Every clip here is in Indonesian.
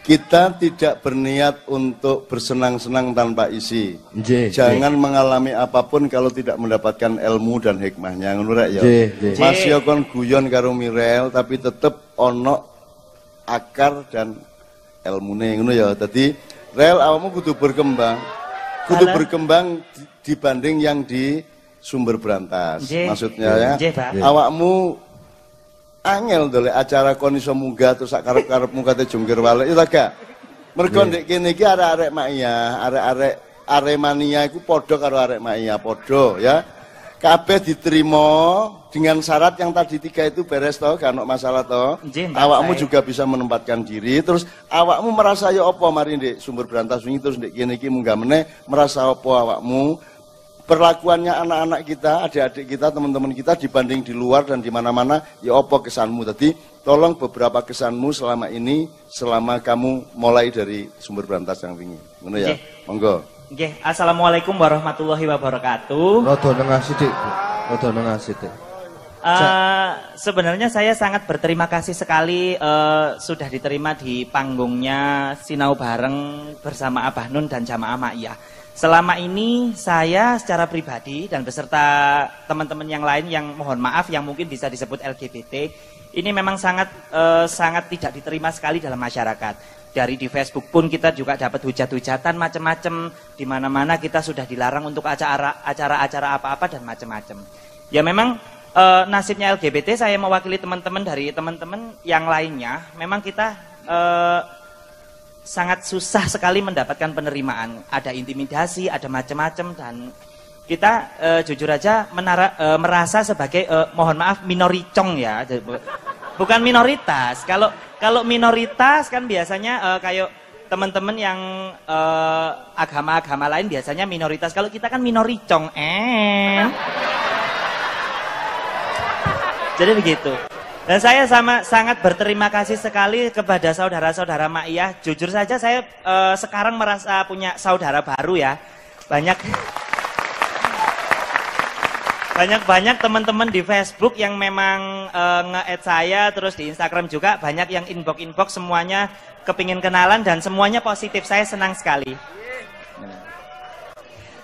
Kita tidak berniat untuk bersenang-senang tanpa isi. Jangan mengalami apapun kalau tidak mendapatkan ilmu dan hikmahnya. Masih akan guyon karo Mirel, tapi tetap ono akar dan ilmune ngono ya. Tadi Rel awakmu kudu berkembang dibanding yang di sumber berantas. Maksudnya ya, awakmu angel dole acara kon iso munggah terus sak karep-karepmu kate jungkir walik ya gak. Mergo ndek kene iki arek-arek Ma'iyah, arek-arek Aremania iku padha karo arek Ma'iyah, padha ya. Kabeh diterima dengan syarat yang tadi 3 itu beres toh, gak ono masalah toh. Awakmu juga bisa menempatkan diri, terus awakmu merasa ya apa mari ndek sumber berantas wingi terus ndek kene iki munggah meneh merasa apa awakmu? Perlakuannya anak-anak kita, adik-adik kita, teman-teman kita dibanding di luar dan di mana-mana, ya apa kesanmu tadi? Tolong beberapa kesanmu selama ini, selama kamu mulai dari sumber berantas yang tinggi. Ngono ya? Monggo. Nggih, assalamualaikum warahmatullahi wabarakatuh. Rada nengah sithik, Bu. Rada nengah sithik. Sebenarnya saya sangat berterima kasih sekali sudah diterima di panggungnya Sinau Bareng bersama Abah Nun dan jamaah Ma'iyah. Selama ini saya secara pribadi dan beserta teman-teman yang lain yang mohon maaf yang mungkin bisa disebut LGBT ini memang sangat tidak diterima sekali dalam masyarakat. Dari di Facebook pun kita juga dapat hujat-hujatan macam-macam, di mana-mana kita sudah dilarang untuk acara-acara apa-apa dan macam-macam. Ya memang nasibnya LGBT, saya mewakili teman-teman dari teman-teman yang lainnya, memang kita sangat susah sekali mendapatkan penerimaan. Ada intimidasi, ada macam-macam, dan kita jujur aja merasa sebagai mohon maaf minoricong ya, bukan minoritas. Kalau minoritas kan biasanya kayak teman-teman yang agama-agama lain biasanya minoritas. Kalau kita kan minoricong, jadi begitu. Dan saya sangat berterima kasih sekali kepada saudara-saudara Ma'iyah. Jujur saja saya sekarang merasa punya saudara baru ya. Banyak teman-teman di Facebook yang memang nge-add saya, terus di Instagram juga banyak yang inbox-inbox, semuanya kepingin kenalan dan semuanya positif. Saya senang sekali.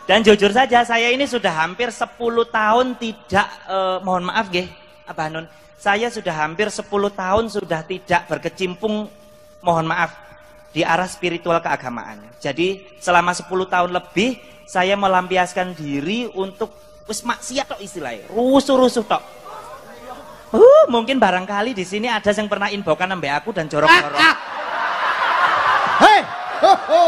Dan jujur saja saya ini sudah hampir 10 tahun tidak mohon maaf nggih Abah Nun. Saya sudah hampir 10 tahun sudah tidak berkecimpung, mohon maaf, di arah spiritual keagamaan. Jadi selama 10 tahun lebih saya melampiaskan diri untuk wis maksiat tok istilahnya, rusuh-rusuh tok. Mungkin barangkali di sini ada yang pernah inbokan ambek aku dan jorok-jorok. Hei, ho ho.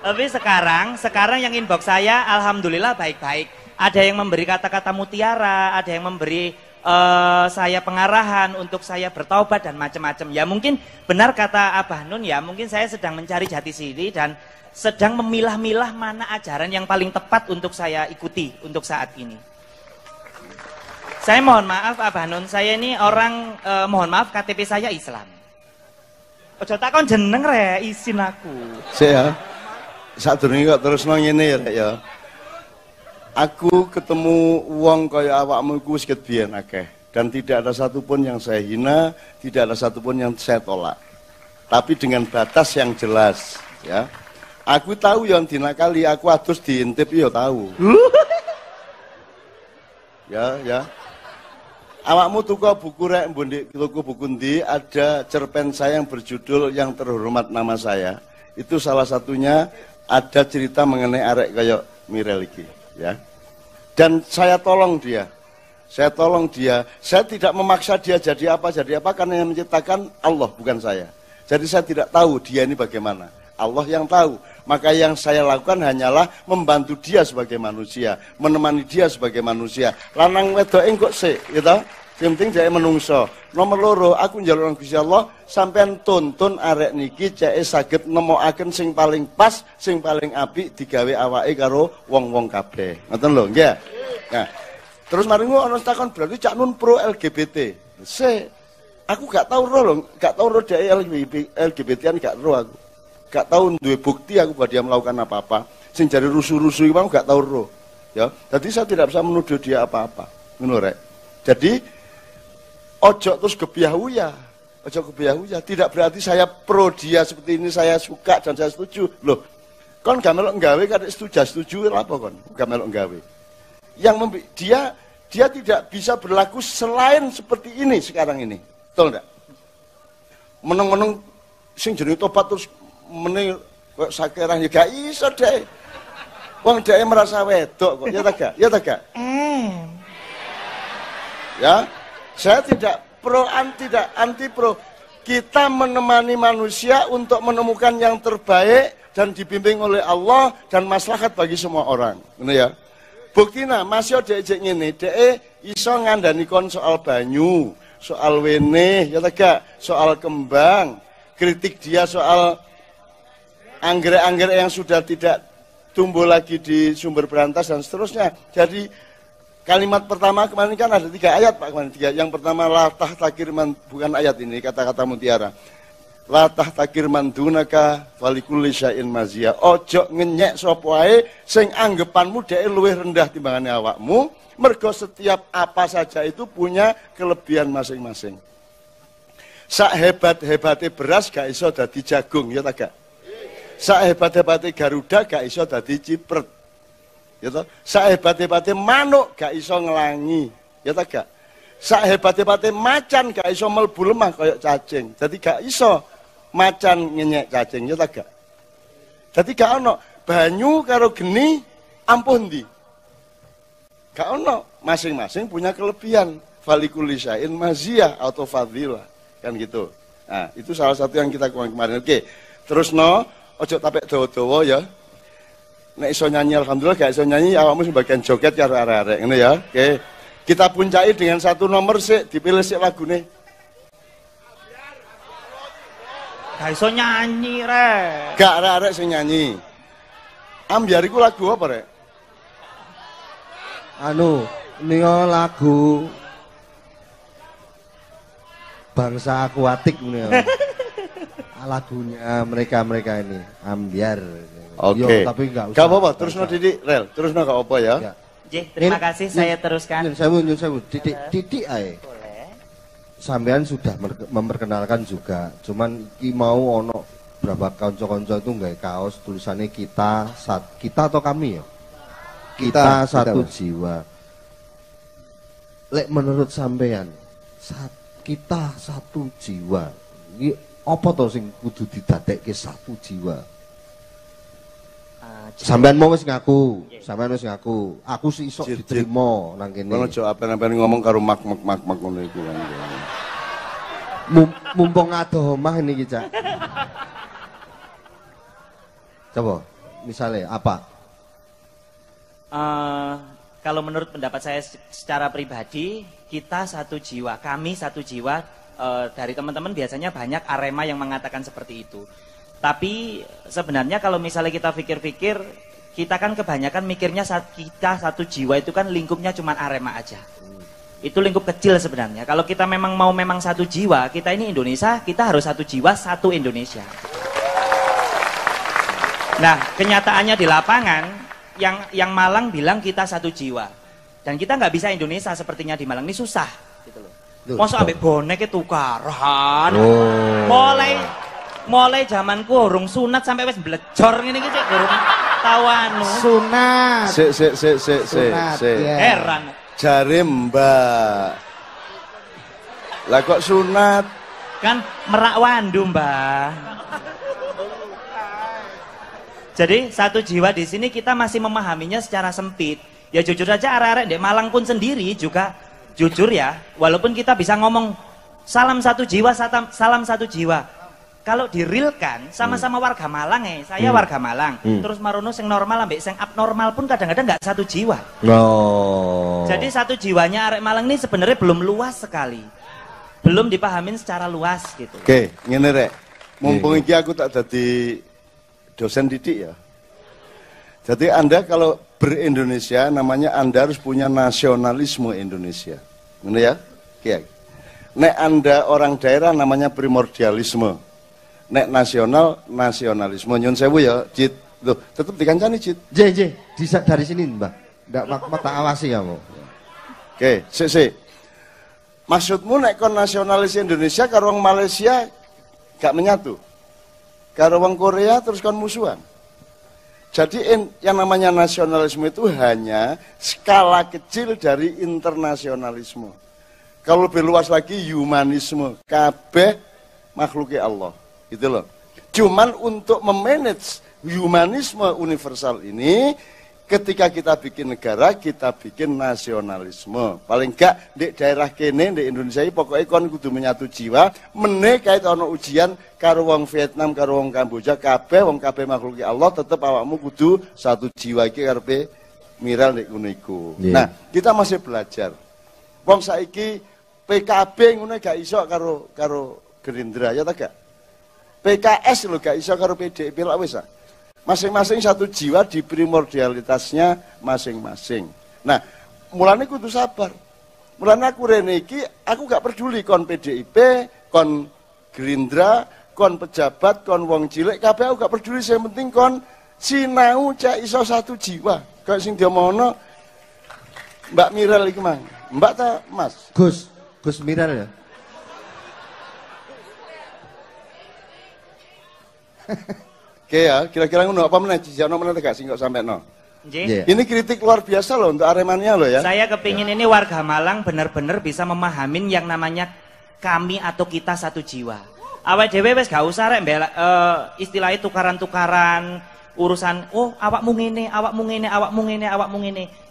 Tapi sekarang yang inbox saya alhamdulillah baik-baik. Ada yang memberi kata-kata mutiara, ada yang memberi saya pengarahan untuk saya bertaubat dan macam-macam. Ya mungkin benar kata Abah Nun ya, mungkin saya sedang mencari jati diri dan sedang memilah-milah mana ajaran yang paling tepat untuk saya ikuti untuk saat ini. Saya mohon maaf Abah Nun, saya ini orang mohon maaf KTP saya Islam. Ojo takon jeneng re, isin aku. Saat dulu kok terus ngene ya rek ya. Aku ketemu wong kaya awakmu iku wis biyen akeh dan tidak ada satupun yang saya hina, tidak ada satupun yang saya tolak. Tapi dengan batas yang jelas ya. Aku tahu yang dinakali, aku adus diintip ya tahu. Ya. Awakmu tuku buku rek mbondik tuku buku ndi ada cerpen saya yang berjudul Yang Terhormat Nama Saya. Itu salah satunya ada cerita mengenai arek kayak Mirel iki ya. Dan saya tolong dia, saya tidak memaksa dia jadi apa, karena yang menciptakan Allah bukan saya. Jadi saya tidak tahu dia ini bagaimana, Allah yang tahu. Maka yang saya lakukan hanyalah membantu dia sebagai manusia, menemani dia sebagai manusia. Lanang wedoke engkok sik gitu, yang penting saya menungso. Nomor 2, aku njaluk nang Gusti Allah sampean tuntun arek niki ceke saged nemokaken sing paling pas, sing paling apik digawe awake karo wong-wong kabeh. Ngoten lho, nggih. Nah, terus mari ono takon berarti Cak Nun pro LGBT. Aku gak tau ro lho, gak tau ro dhek LGBT-an gak ro aku. Gak tau duwe bukti aku bahwa dia melakukan apa-apa. sing jare rusuh-rusuh iki gak tau ro. Ya, dadi saya tidak bisa menuduh dia apa-apa. Ngono rek. Jadi ojo terus kebiahuya. Ojo kebiahuya tidak berarti saya pro dia seperti ini, saya suka dan saya setuju. Loh, kon gak melok nggawe kadek setuju apa kon? Gak melok nggawe. Yang dia tidak bisa berlaku selain seperti ini sekarang ini, betul enggak? Meneng-meneng sing jenenge tobat terus meni kok sakerah ya gak iso dhek. Wong dhek merasa wedok kok, ya ta gak? Ya ta gak? Ya, saya tidak pro anti, tidak anti pro. Kita menemani manusia untuk menemukan yang terbaik dan dibimbing oleh Allah dan maslahat bagi semua orang, benar ya? Buktina masih ada ejek ini, de iso ngandani kon soal banyu, soal wene, ya tegak, soal kembang, kritik dia soal anggrek-anggrek yang sudah tidak tumbuh lagi di sumber berantas dan seterusnya. Jadi kalimat pertama kemarin kan ada 3 ayat Pak kemarin 3. Yang pertama latah takirman, bukan ayat ini, kata-kata mutiara. Latah takir mandunaka walikuli syain mazia. Ojo ngenyek sopoae sing anggepanmu dhek luwih rendah timbangane awakmu. Mergo setiap apa saja itu punya kelebihan masing-masing. Sak hebat-hebate beras gak iso dadi jagung, ya ta gak? Sak hebat-hebate garuda gak iso dadi cipret. Ya ta? Sak hebat-hebate manuk gak iso ngelangi, ya ta gak? Sak hebat-hebate macan gak iso mlebu lemah koyok cacing. Dadi gak iso macan ngenyek cacingnya tak gak. Jadi gak ono banyu karo geni ampuh ndi. Gak ono, masing-masing punya kelebihan. Falikulisain maziyah atau fadilah kan gitu. Nah, itu salah satu yang kita kemarin. Oke. Terus no, ojo tapek dawa-dawa ya. Nek iso nyanyi alhamdulillah, gak iso nyanyi awakmu sebagian joget karo arek-arek ngene ya. Oke. Kita puncai dengan satu nomor sik, dipilih sik lagune. Gak iso nyanyi rek. Gak arek-arek sing nyanyi. Ambyar iku lagu apa rek? Anu, nika lagu bangsa akuatik menika. Lagunya mereka-mereka ini, Ambyar. Oke. Okay. Tapi enggak usah. Enggak apa-apa, terusno Didik, Rel. Terusno gak apa ya? Nggih, terima kasih saya teruskan. Nyun sewu, Didik ae. Sampean sudah memperkenalkan juga, cuman iki mau ono berapa konco-konco itu nggak kaos tulisannya kita atau kami ya, kita satu jiwa. Lek menurut sampean kita satu jiwa, ini apa toh sing kudu didadekke satu jiwa? Sampean mau wis ngaku, sampean wis ngaku. Aku sih isok diterima nang kene. Ngono aja apa-apa ngomong karo mak ngono iku kan. Mumpung adoh omah niki, Cak. Coba, misalnya apa? Kalau menurut pendapat saya secara pribadi, kita satu jiwa, kami satu jiwa. Dari teman-teman biasanya banyak Arema yang mengatakan seperti itu. Tapi sebenarnya kalau misalnya kita pikir-pikir, kita kan kebanyakan mikirnya saat kita satu jiwa itu kan lingkupnya cuma Arema aja. Itu lingkup kecil sebenarnya. Kalau kita memang mau memang satu jiwa, kita ini Indonesia, kita harus satu jiwa, satu Indonesia. Nah, kenyataannya di lapangan, yang Malang bilang kita satu jiwa. Dan kita nggak bisa Indonesia sepertinya di Malang, ini susah. Gitu loh. Masa ambek bonek itu tukaran, mulai zamanku urung sunat sampai wis blejor ngene iki cek urung tawanu sunat sik heran jare mbak lah kok sunat kan merak wandu mbak. Jadi satu jiwa di sini kita masih memahaminya secara sempit ya. Jujur saja arek-arek di Malang pun sendiri juga jujur ya, walaupun kita bisa ngomong salam satu jiwa, salam satu jiwa. Kalau dirilkan sama-sama warga Malang saya warga Malang. Terus marono sing normal ambek sing abnormal pun kadang-kadang nggak satu jiwa. Oh. Jadi satu jiwanya arek Malang ini sebenarnya belum luas sekali. Belum dipahamin secara luas gitu. Oke, ngene rek. Mumpung iki aku tak jadi dosen didik ya. Jadi Anda kalau ber-Indonesia namanya Anda harus punya nasionalisme Indonesia. Ngene ya? Oke. Nek Anda orang daerah namanya primordialisme. Nek nasional, nasionalisme. Nyun sewu ya, Jit. Loh, tetep dikancani, Cid. J, dari sini, Mbak. Ndak mata awasi ya, Bu. Oke, sik. Maksudmu nek kon nasionalis Indonesia karo wong Malaysia gak menyatu. Karo wong Korea terus kon musuhan. Jadi yang namanya nasionalisme itu hanya skala kecil dari internasionalisme. Kalau lebih luas lagi humanisme, kabeh makhluki Allah. Gitu loh. Cuman untuk memanage humanisme universal ini, ketika kita bikin negara, kita bikin nasionalisme. Paling enggak di daerah kene di Indonesia ini pokoknya kon kudu menyatu jiwa, meneh kait ono ujian karo wong Vietnam, karo wong Kamboja, kabeh wong kabeh makhluki Allah, tetep awakmu kudu satu jiwa iki karepe miral nek ngono iku. Yeah. Nah, kita masih belajar. Wong saiki PKB ngono gak iso karo Gerindra ya ta gak? PKS lo gak iso karo PDIP lak wis ah. Masing-masing satu jiwa di primordialitasnya masing-masing. Nah, mulane kudu sabar. Mulane aku rene iki aku gak peduli kon PDIP, kon Gerindra, kon pejabat, kon wong cilik kabeh aku gak peduli, sing penting kon sinau cak iso satu jiwa. Kayak sing diomongno Mbak Miral iki mang. Mbak ta Mas? Gus Miral ya. Oke ya, kira-kira ngono apa meneh dijano meneh gak sing kok sampe no. Nggih. Ini kritik luar biasa loh untuk Aremania loh ya. Saya kepingin ini warga Malang benar-benar bisa memahamin yang namanya kami atau kita satu jiwa. Awak dhewe wis gak usah rek istilah tukaran-tukaran urusan awakmu ngene.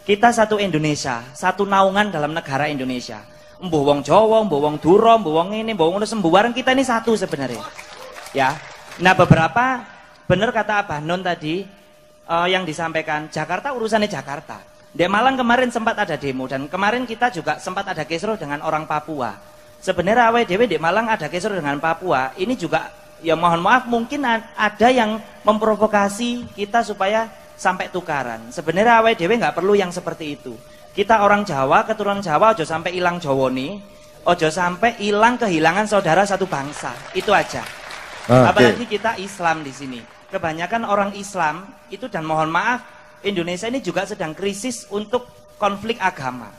Kita satu Indonesia, satu naungan dalam negara Indonesia. Mbuh wong Jawa, mbuh wong Dura, mbuh wong ngene, mbuh ngono sembuwaran kita ini satu sebenarnya. Ya. Nah beberapa, benar kata Abah Nun tadi yang disampaikan, Jakarta urusannya Jakarta. Di Malang kemarin sempat ada demo, dan kemarin kita juga sempat ada kisruh dengan orang Papua. Sebenarnya awdw di Malang ada kisruh dengan Papua, ini juga ya mohon maaf mungkin ada yang memprovokasi kita supaya sampai tukaran. Sebenarnya awdw nggak perlu yang seperti itu. Kita orang Jawa, keturunan Jawa, ojo sampai hilang Jawone, ojo sampai hilang kehilangan saudara satu bangsa, itu aja. Apalagi kita Islam di sini. Kebanyakan orang Islam itu, dan mohon maaf, Indonesia ini juga sedang krisis untuk konflik agama.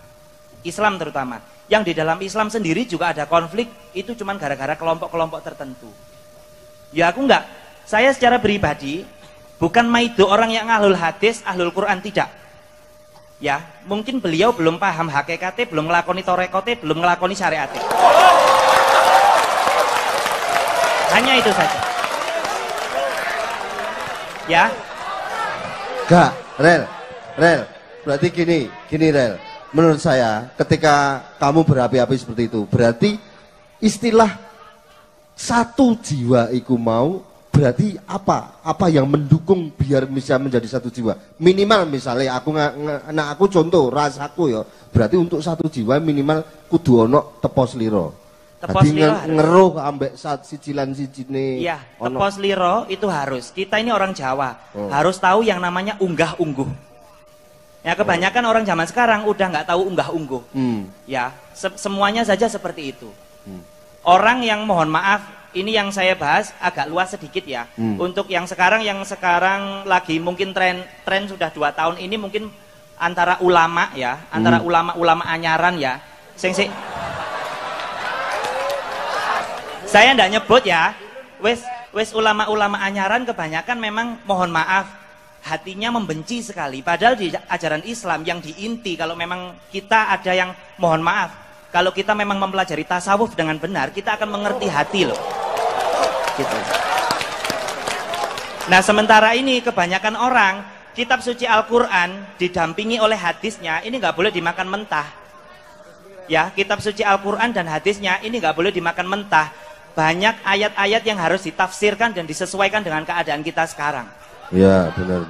Islam terutama. Yang di dalam Islam sendiri juga ada konflik, itu cuma gara-gara kelompok-kelompok tertentu. Ya aku enggak. Saya secara pribadi bukan maido orang yang ahlul hadis, ahlul Quran, tidak. Ya, mungkin beliau belum paham hakikate, belum ngelakoni torekote, belum ngelakoni syariate. Hanya itu saja. Ya. Enggak, Rel. Berarti gini Rel. Menurut saya, ketika kamu berapi-api seperti itu, berarti istilah satu jiwa iku mau, berarti apa? Apa yang mendukung biar bisa menjadi satu jiwa? Minimal misalnya aku aku contoh rasaku ya. Berarti untuk satu jiwa minimal kudu ono tepos liro. Tepos liro ngeruh ambek saat sicilan sicine. Iya, tepos liro itu harus. Kita ini orang Jawa, harus tahu yang namanya unggah ungguh. Ya kebanyakan orang zaman sekarang udah nggak tahu unggah ungguh. Ya, semuanya saja seperti itu. Orang yang mohon maaf, ini yang saya bahas agak luas sedikit ya. Untuk yang sekarang lagi mungkin tren sudah 2 tahun ini mungkin antara ulama ya, antara ulama-ulama anyaran ya. Sing saya ndak nyebut ya, wes ulama-ulama anyaran kebanyakan memang mohon maaf hatinya membenci sekali. Padahal di ajaran Islam yang diinti, kalau memang kita ada yang mohon maaf, kalau kita memang mempelajari tasawuf dengan benar, kita akan mengerti hati loh. Gitu. Nah sementara ini kebanyakan orang kitab suci Al-Quran didampingi oleh hadisnya, ini nggak boleh dimakan mentah. Ya kitab suci Al-Quran dan hadisnya ini nggak boleh dimakan mentah. Banyak ayat-ayat yang harus ditafsirkan dan disesuaikan dengan keadaan kita sekarang. Ya, benar.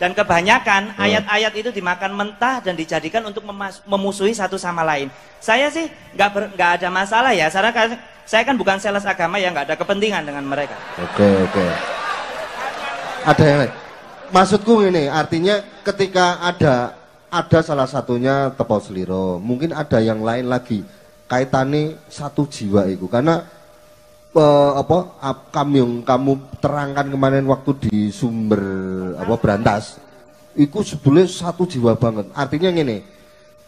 Dan kebanyakan ayat-ayat itu dimakan mentah dan dijadikan untuk memusuhi satu sama lain. Saya sih nggak ada masalah ya. Saya kan bukan sales agama ya, nggak ada kepentingan dengan mereka. Oke. Ada yang lain. Maksudku ini artinya ketika ada salah satunya tepos liro, mungkin ada yang lain lagi. Kaitane satu jiwa itu, karena kamu terangkan kemarin waktu di Sumber apa Berantas, itu sebetulnya satu jiwa banget. Artinya gini,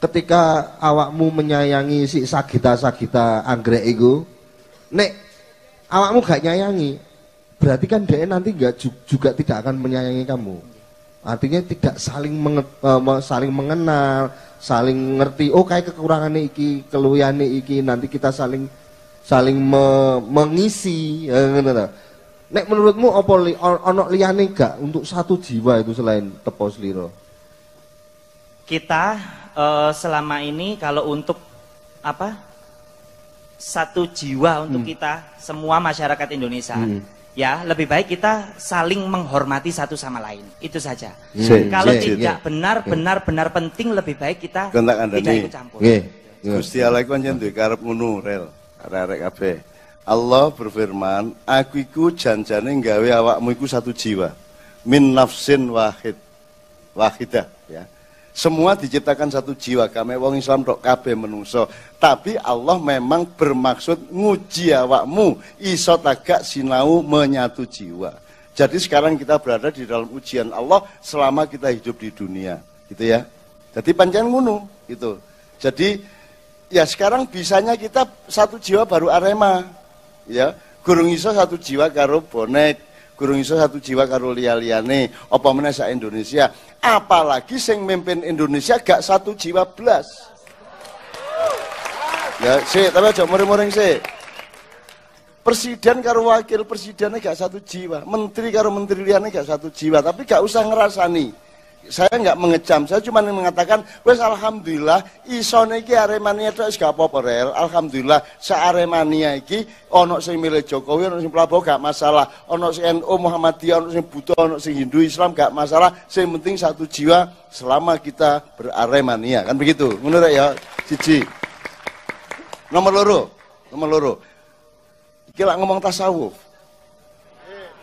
ketika awakmu menyayangi si sagita-sagita anggrek itu, nek awakmu gak nyayangi, berarti kan dia nanti juga tidak akan menyayangi kamu. Artinya tidak saling mengenal, saling ngerti. Oh kayak kekurangannya iki, keluyane iki, nanti kita saling mengisi. Nek menurutmu apa onok liyane gak untuk satu jiwa itu selain tepo sliro? Kita selama ini kalau untuk apa satu jiwa untuk kita semua masyarakat Indonesia ya lebih baik kita saling menghormati satu sama lain, itu saja. Kalau tidak benar-benar penting lebih baik kita tidak ikut campur. Gusti Allah iku pancen duwe karep ngono rel arek-arek kabeh. Allah berfirman, aku iku janjane nggawe awakmu iku satu jiwa, min nafsin wahidah ya. Semua diciptakan satu jiwa, kame wong Islam tok kabeh menungso. Tapi Allah memang bermaksud nguji awakmu iso tagak sinau menyatu jiwa. Jadi sekarang kita berada di dalam ujian Allah selama kita hidup di dunia, gitu ya. Jadi pancen ngono gitu. Jadi ya sekarang bisanya kita satu jiwa baru Arema. Ya, gurung iso satu jiwa karo Bonek, gurung iso satu jiwa karo liya-liyane, apa meneh sak Indonesia, apalagi sing mimpin Indonesia gak satu jiwa blas. Ya, sik, tapi aja muring-muring sik. Presiden karo wakil presidennya gak satu jiwa, menteri karo menteri liyane gak satu jiwa, tapi gak usah ngerasani. Saya nggak mengecam, saya cuma mengatakan wes alhamdulillah isone iki Aremania tok gak apa-apa rel. Alhamdulillah se-Aremania iki ana sing milih Jokowi, ana sing Prabowo gak masalah, ana sing NU Muhammadiyah, ana sing Buddha, ana sing Hindu Islam gak masalah, sing penting satu jiwa selama kita beraremania, kan begitu. Ngono rek ya. Siji. Nomor loro. Iki lak ngomong tasawuf.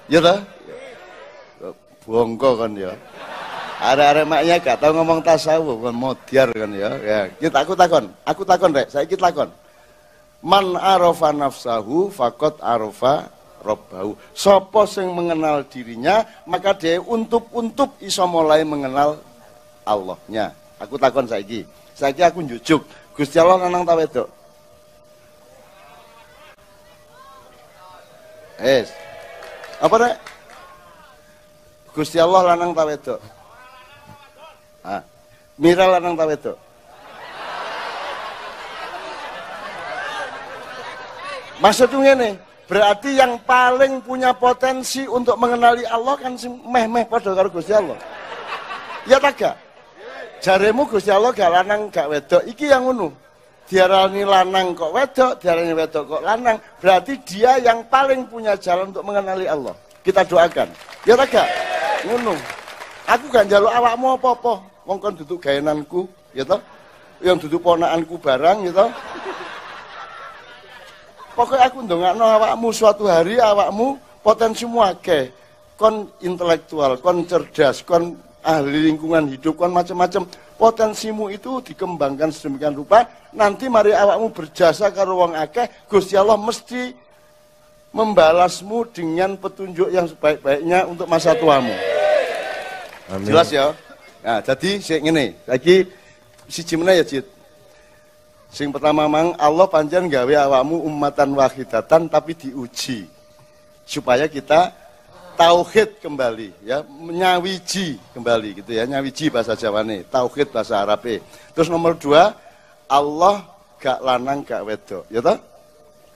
Ya ta? Bongko kan ya. Arek-arek Ma'iyah gak tau ngomong tasawuf, kan modiar kan ya. Ya, aku takon rek, saiki takon. Man arafa nafsahu faqad arafa rabbahu. Sopo sing mengenal dirinya, maka dia untuk iso mulai mengenal Allahnya. Aku takon saiki. Saiki aku njujuk, Gusti Allah lanang ta wedok? Es. Apa rek? Gusti Allah lanang ta wedok? Ah, Mira lanang ta wedok? Maksudku ngene, berarti yang paling punya potensi untuk mengenali Allah kan si meh-meh padha karo Gusti Allah. Ya ta gak? Jaremu Gusti Allah gak lanang gak wedok, iki yang ngono. Diarani lanang kok wedok, diarani wedok kok lanang, berarti dia yang paling punya jalan untuk mengenali Allah. Kita doakan. Ya ta gak? Ngono. Aku gak njaluk awakmu apa-apa. Wong kon duduk gaenanku, ya toh? Yang duduk ponakanku barang, ya toh? Pokoknya aku ndongakno awakmu suatu hari awakmu potensimu akeh. Kon intelektual, kon cerdas, kon ahli lingkungan hidup, kon macam-macam. Potensimu itu dikembangkan sedemikian rupa, nanti mari awakmu berjasa karo wong akeh, Gusti Allah mesti membalasmu dengan petunjuk yang sebaik-baiknya untuk masa tuamu. Amin. Jelas ya? Nah, jadi sing ngene, lagi siji meneh ya, Cid. Sing pertama mang Allah pancen gawe awakmu ummatan wahidatan tapi diuji. Supaya kita tauhid kembali ya, nyawiji kembali gitu ya, nyawiji bahasa Jawane, tauhid bahasa Arabe. Terus nomor 2, Allah gak lanang gak wedok, ya toh?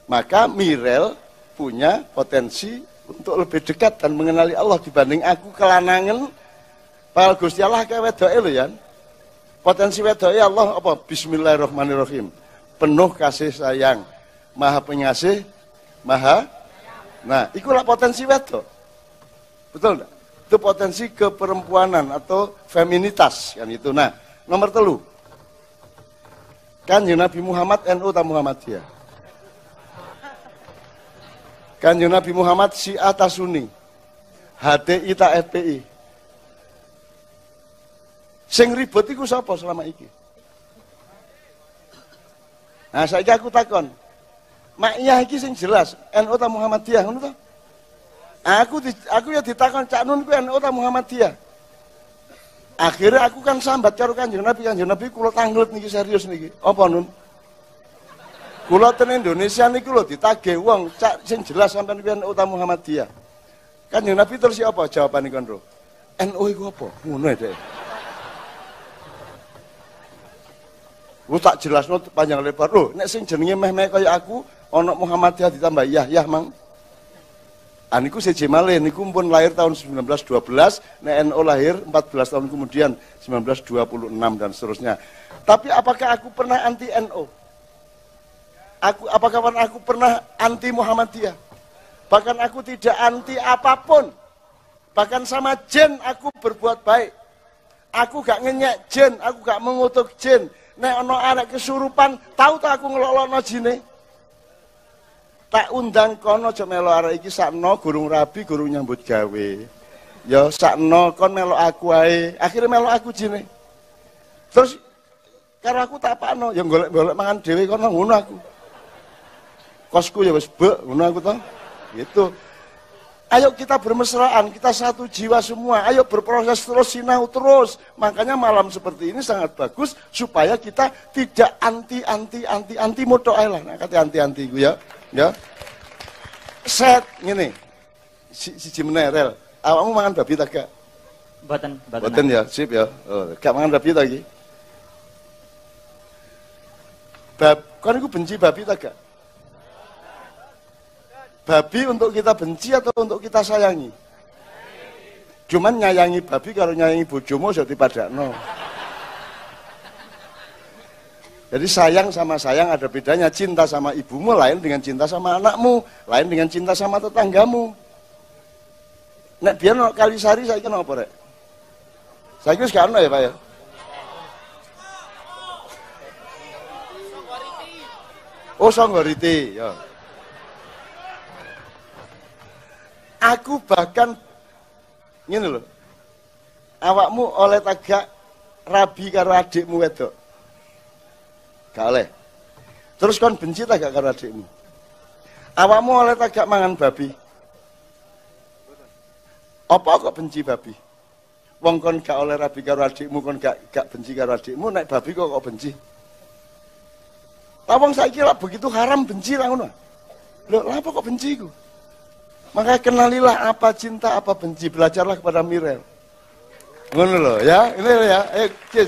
Maka Mirel punya potensi untuk lebih dekat dan mengenali Allah dibanding aku kelanangan. Pak Gusti Allah kayak wedoke lho ya. Potensi wedoke Allah apa? Bismillahirrahmanirrahim. Penuh kasih sayang, Maha Pengasih, Maha. Nah, ikulah potensi wedok. Betul enggak? Itu potensi keperempuanan atau feminitas kan itu. Nah, nomor 3. Kanjeng Nabi Muhammad NU ta Muhammadiyah. Kanjeng Nabi Muhammad Syiah ta Sunni. HTI ta FPI. Sing ribut iku sapa selama iki? Nah, saiki aku takon. Ma'iyah iki sing jelas, NU ta Muhammadiyah ngono ta? Aku ya ditakon Cak Nun kuwi NU ta Muhammadiyah. Akhirnya aku kan sambat karo Kanjeng Nabi kula tanglet niki serius niki. Apa Nun? Kula ten Indonesia niku lho ditagih wong cak sing jelas sampean kuwi NU ta Muhammadiyah. Kanjeng Nabi terus apa jawaban niku, Bro? NU iku apa? Ngono dhek. Lu tak jelas lu panjang lebar lu, nek sing jenenge meh-meh kaya aku onok Muhammadiyah ditambah Yah mang. Aniku seje malih niku pun lahir tahun 1912, nek NU lahir 14 tahun kemudian 1926 dan seterusnya. Tapi apakah aku pernah anti NU? Apakah aku pernah anti Muhammadiyah? Bahkan aku tidak anti apapun. Bahkan sama jin aku berbuat baik. Aku gak ngenyek jin, aku gak mengutuk jin. Nek ono arek kesurupan, tahu tak aku ngelolokno jine? Tak undang kono aja melo arek iki sakno gurung rabi gurung nyambut gawe. Ya sakno kon melo aku ae, akhire melo aku jine. Terus karo aku tak pakno, ya golek-golek mangan dhewe kono ngono aku. Kosku ya wis bek ngono aku to. Gitu. Ayo kita bermesraan, kita satu jiwa semua, ayo berproses terus, sinau terus. Makanya malam seperti ini sangat bagus supaya kita tidak anti-anti-anti-anti modok ae lah. Nah, kata anti-anti gue ya. Ya. Set ngene. Siji meneh rel. Awakmu mangan babi ta gak? Mboten, mboten. Mboten ya, sip ya. Oh, gak mangan babi ta iki? Bab, kon iku benci babi ta gak? Babi untuk kita benci atau untuk kita sayangi? Cuman nyayangi babi kalau nyayangi bojomu jadi pada no. Jadi sayang sama sayang ada bedanya. Cinta sama ibumu lain dengan cinta sama anakmu, lain dengan cinta sama tetanggamu. Nek biar no kali sehari saya kenal apa rek? Saya kira sekarang no ya pak ya. Oh songgoriti ya. Aku bahkan ngene lho. Awakmu oleh tagak rabi karo adikmu wedok. Gak oleh. Terus kon benci tagak karo adikmu. Awakmu oleh tagak mangan babi. Apa kok benci babi? Wong kon gak oleh rabi karo adikmu kon gak benci karo adikmu, nek babi kok benci. Lah wong saiki lak begitu haram benci ra ngono. Lho, lha apa kok benci iku? Maka kenalilah apa cinta, apa benci, belajarlah kepada Mirel. Ngono loh ya, ini loh ya. Ayo, cheers.